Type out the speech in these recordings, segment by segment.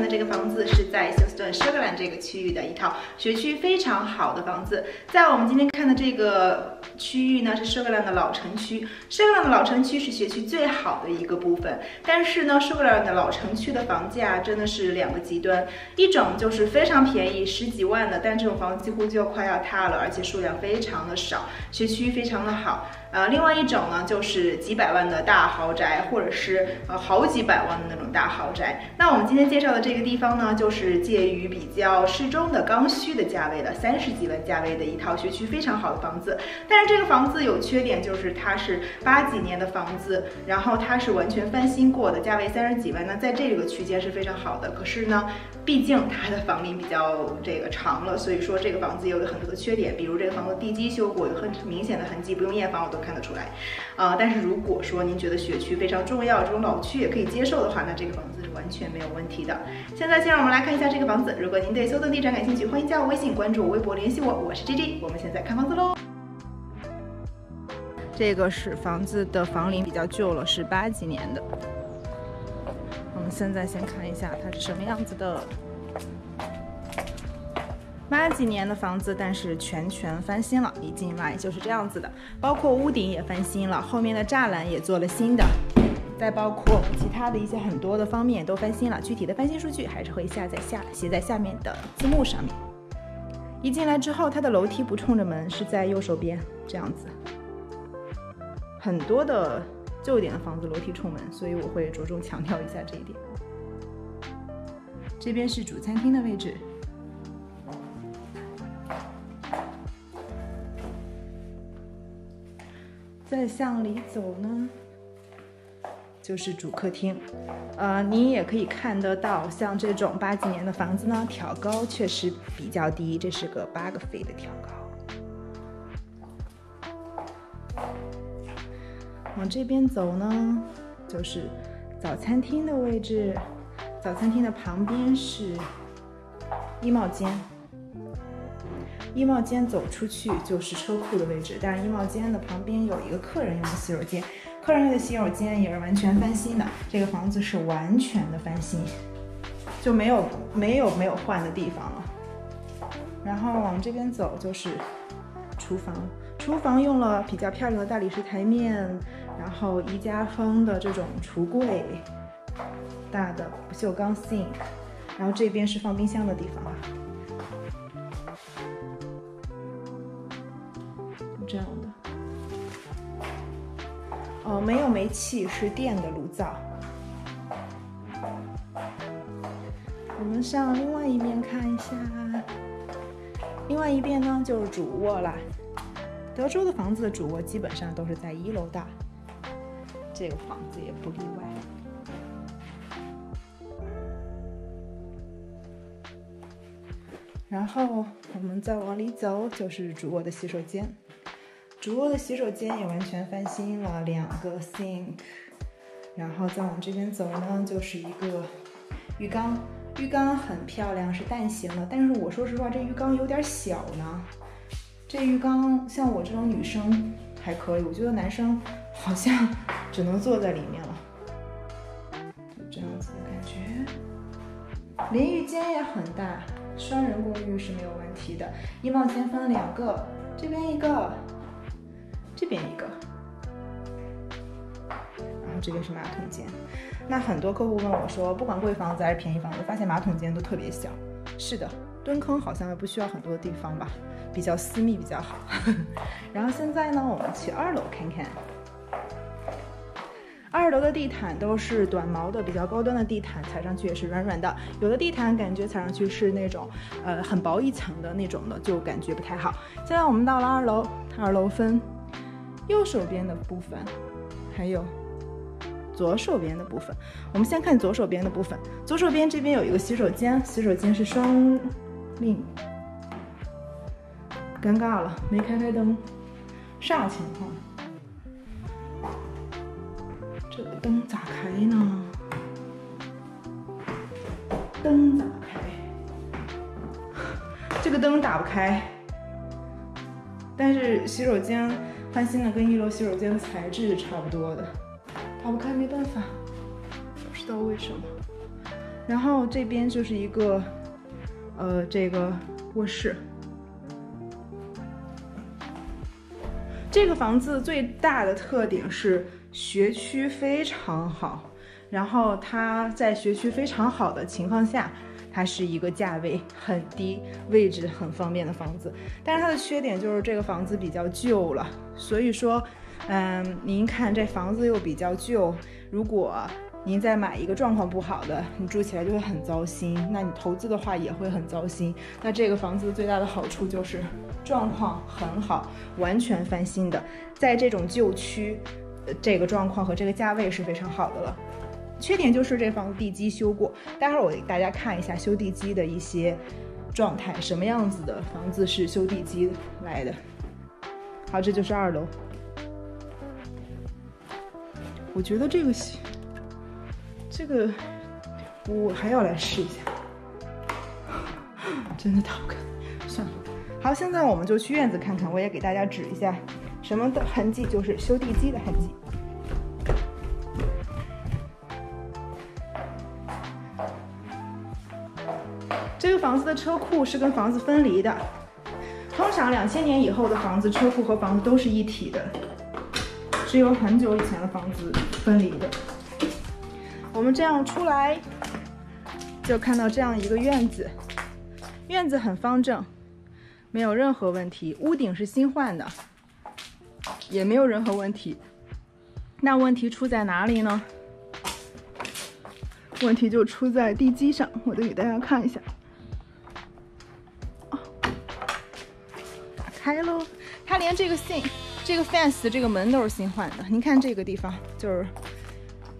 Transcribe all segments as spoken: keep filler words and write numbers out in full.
看的这个房子是在休斯顿 Sugar Land 这个区域的一套学区非常好的房子。在我们今天看的这个区域呢，是 Sugar Land 的老城区。Sugar Land 的老城区是学区最好的一个部分，但是呢 ，Sugar Land 的老城区的房价真的是两个极端，一种就是非常便宜，十几万的，但这种房子几乎就快要塌了，而且数量非常的少，学区非常的好。 呃，另外一种呢，就是几百万的大豪宅，或者是呃好几百万的那种大豪宅。那我们今天介绍的这个地方呢，就是介于比较适中的刚需的价位的三十几万价位的一套学区非常好的房子。但是这个房子有缺点，就是它是八几年的房子，然后它是完全翻新过的，价位三十几万呢，在这个区间是非常好的。可是呢，毕竟它的房龄比较这个长了，所以说这个房子有很多的缺点，比如这个房子地基修过，有很明显的痕迹，不用验房我都 看得出来，啊、呃，但是如果说您觉得学区非常重要，这种老区也可以接受的话，那这个房子是完全没有问题的。现在，先让我们来看一下这个房子。如果您对休斯顿地产感兴趣，欢迎加我微信、关注我、微博联系我，我是 G I G I。我们现在看房子喽。 这个是房子的房龄比较旧了，是八几年的。我们现在先看一下它是什么样子的。 八几年的房子，但是全全翻新了，一进来就是这样子的，包括屋顶也翻新了，后面的栅栏也做了新的，再包括其他的一些很多的方面都翻新了。具体的翻新数据还是会下载下写在下面的字幕上面。一进来之后，它的楼梯不冲着门，是在右手边这样子。很多的旧一点的房子楼梯冲门，所以我会着重强调一下这一点。这边是主餐厅的位置。 再向里走呢，就是主客厅，呃，你也可以看得到，像这种八几年的房子呢，挑高确实比较低，这是个八个飞的挑高。往这边走呢，就是早餐厅的位置，早餐厅的旁边是衣帽间。 衣帽间走出去就是车库的位置，但是衣帽间的旁边有一个客人用的洗手间，客人用的洗手间也是完全翻新的，这个房子是完全的翻新，就没有没有没有换的地方了。然后往这边走就是厨房，厨房用了比较漂亮的大理石台面，然后宜家风的这种橱柜，大的不锈钢 sink， 然后这边是放冰箱的地方啊。 这样的，哦，没有煤气，是电的炉灶。我们上另外一面看一下，另外一边呢就是主卧啦。德州的房子的主卧基本上都是在一楼的，这个房子也不例外。然后我们再往里走，就是主卧的洗手间。 主卧的洗手间也完全翻新了，两个 sink， 然后再往这边走呢，就是一个浴缸，浴缸很漂亮，是蛋形的。但是我说实话，这浴缸有点小呢。这浴缸像我这种女生还可以，我觉得男生好像只能坐在里面了，就这样子的感觉。淋浴间也很大，双人公寓是没有问题的。衣帽间分两个，这边一个。 这边一个，然后这边是马桶间。那很多客户问我说，不管贵房子还是便宜房子，发现马桶间都特别小。是的，蹲坑好像不需要很多的地方吧，比较私密比较好。然后现在呢，我们去二楼看看。二楼的地毯都是短毛的，比较高端的地毯，踩上去也是软软的。有的地毯感觉踩上去是那种，呃，很薄一层的那种的，就感觉不太好。现在我们到了二楼，二楼分 右手边的部分，还有左手边的部分。我们先看左手边的部分。左手边这边有一个洗手间，洗手间是双令，尴尬了，没开开灯，啥情况？这个灯咋开呢？灯咋开？这个灯打不开。但是洗手间 翻新的跟一楼洗手间的材质是差不多的，打不开没办法，不知道为什么。然后这边就是一个呃这个卧室。这个房子最大的特点是学区非常好，然后它在学区非常好的情况下，它是一个价位很低、位置很方便的房子。但是它的缺点就是这个房子比较旧了，所以说，嗯，您看这房子又比较旧，如果您再买一个状况不好的，你住起来就会很糟心。那你投资的话也会很糟心。那这个房子最大的好处就是状况很好，完全翻新的，在这种旧区，呃，这个状况和这个价位是非常好的了。缺点就是这房子地基修过，待会儿我给大家看一下修地基的一些状态，什么样子的房子是修地基来的。好，这就是二楼。我觉得这个这个我还要来试一下，真的太好看，算了。好，现在我们就去院子看看，我也给大家指一下什么的痕迹，就是修地基的痕迹。这个房子的车库是跟房子分离的，通常两千年以后的房子车库和房子都是一体的，只有很久以前的房子分离的。我们这样出来，就看到这样一个院子，院子很方正，没有任何问题。屋顶是新换的，也没有任何问题。那问题出在哪里呢？问题就出在地基上，我得给大家看一下。哦，打开喽，它连这个信、这个 fence、这个门都是新换的。您看这个地方就是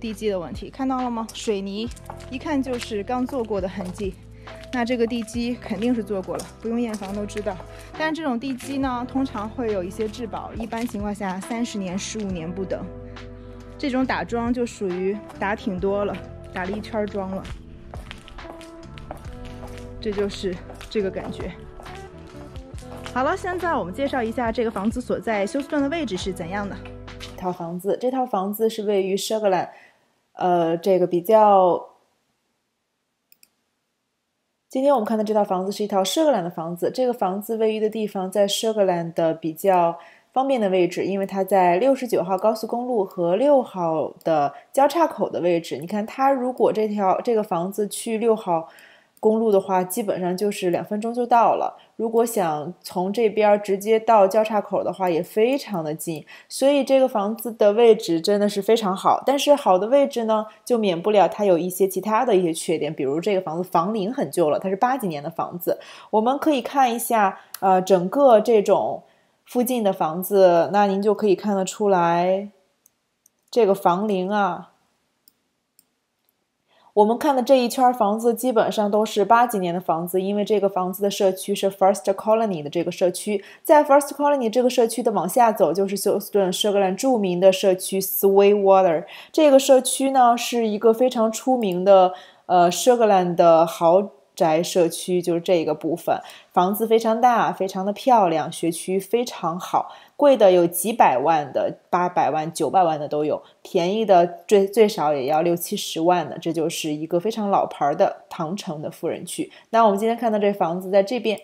地基的问题，看到了吗？水泥一看就是刚做过的痕迹，那这个地基肯定是做过了，不用验房都知道。但是这种地基呢，通常会有一些质保，一般情况下三十年、十五年不等。这种打桩就属于打挺多了，打了一圈桩了，这就是这个感觉。好了，现在我们介绍一下这个房子所在休斯顿的位置是怎样的。这套房子，这套房子是位于 Sugar Land。呃，这个比较，今天我们看的这套房子是一套 Sugar Land 的房子。这个房子位于的地方在 Sugar Land 的比较方便的位置，因为它在六十九号高速公路和六号的交叉口的位置。你看，它如果这条这个房子去六号公路的话，基本上就是两分钟就到了。如果想从这边直接到交叉口的话，也非常的近，所以这个房子的位置真的是非常好。但是好的位置呢，就免不了它有一些其他的一些缺点，比如这个房子房龄很旧了，它是八几年的房子。我们可以看一下，呃，整个这种附近的房子，那您就可以看得出来，这个房龄啊。我们看的这一圈房子基本上都是八几年的房子，因为这个房子的社区是 First Colony 的这个社区，在 First Colony 这个社区的往下走就是休斯顿Sugar Land著名的社区 Sweetwater。 这个社区呢是一个非常出名的呃 Sugar Land 的豪宅社区，就是这个部分房子非常大，非常的漂亮，学区非常好，贵的有几百万的，八百万、九百万的都有，便宜的最最少也要六七十万的，这就是一个非常老牌的唐城的富人区。那我们今天看到这房子在这边，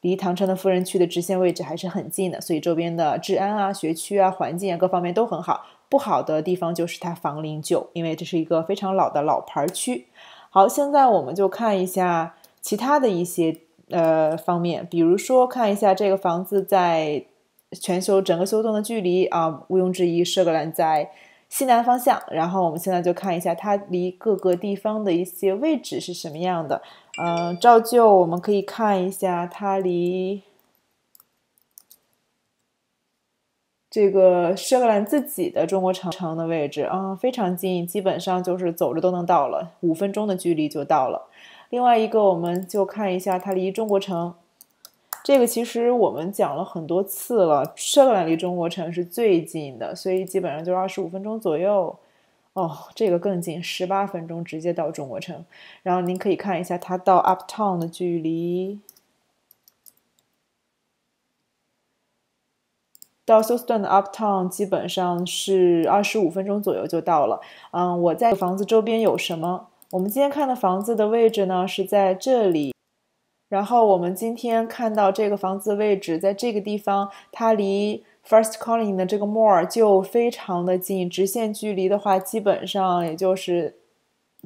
离唐城的富人区的直线位置还是很近的，所以周边的治安啊、学区啊、环境啊各方面都很好。不好的地方就是它房龄旧，因为这是一个非常老的老牌区。好，现在我们就看一下其他的一些呃方面，比如说看一下这个房子在全球整个休斯顿的距离啊，毋庸置疑Sugar Land在西南方向。然后我们现在就看一下它离各个地方的一些位置是什么样的。嗯、呃，照旧我们可以看一下它离这个Sugar Land自己的中国城的位置啊、嗯，非常近，基本上就是走着都能到了，五分钟的距离就到了。另外一个，我们就看一下它离中国城，这个其实我们讲了很多次了，Sugar Land离中国城是最近的，所以基本上就是二十五分钟左右。哦，这个更近，十八分钟直接到中国城。然后您可以看一下它到 Uptown 的距离，到休斯顿的 Uptown 基本上是二十五分钟左右就到了。嗯，我在房子周边有什么？我们今天看的房子的位置呢是在这里，然后我们今天看到这个房子的位置在这个地方，它离 First Colony 的这个 More 就非常的近，直线距离的话，基本上也就是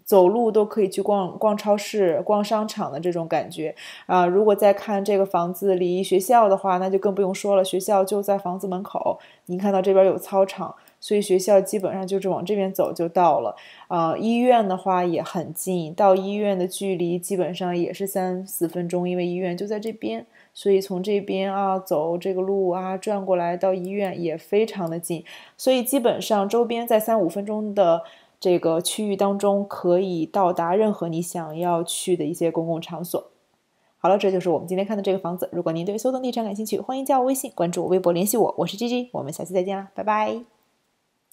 走路都可以去逛逛超市、逛商场的这种感觉啊、呃。如果再看这个房子离学校的话，那就更不用说了，学校就在房子门口。您看到这边有操场，所以学校基本上就是往这边走就到了啊、呃。医院的话也很近，到医院的距离基本上也是三四分钟，因为医院就在这边。所以从这边啊走这个路啊转过来到医院也非常的近，所以基本上周边在三五分钟的这个区域当中可以到达任何你想要去的一些公共场所。好了，这就是我们今天看的这个房子。如果您对搜东地产感兴趣，欢迎加我微信，关注我微博联系我，我是 G G， 我们下期再见啦，拜拜。